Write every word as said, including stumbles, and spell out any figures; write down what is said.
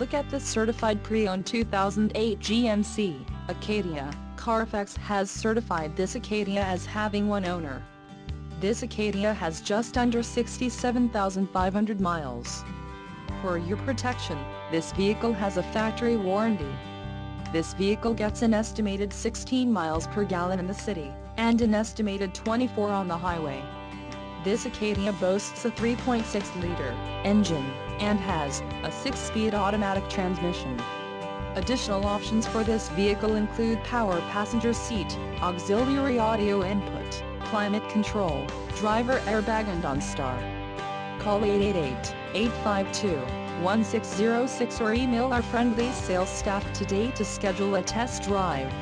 Look at this certified pre-owned two thousand eight G M C, Acadia. Carfax has certified this Acadia as having one owner. This Acadia has just under sixty-seven thousand five hundred miles. For your protection, this vehicle has a factory warranty. This vehicle gets an estimated sixteen miles per gallon in the city, and an estimated twenty-four on the highway. This Acadia boasts a three point six liter engine, and has a six-speed automatic transmission. Additional options for this vehicle include power passenger seat, auxiliary audio input, climate control, driver airbag and OnStar. Call eight eight eight, eight five two, one six zero six or email our friendly sales staff today to schedule a test drive.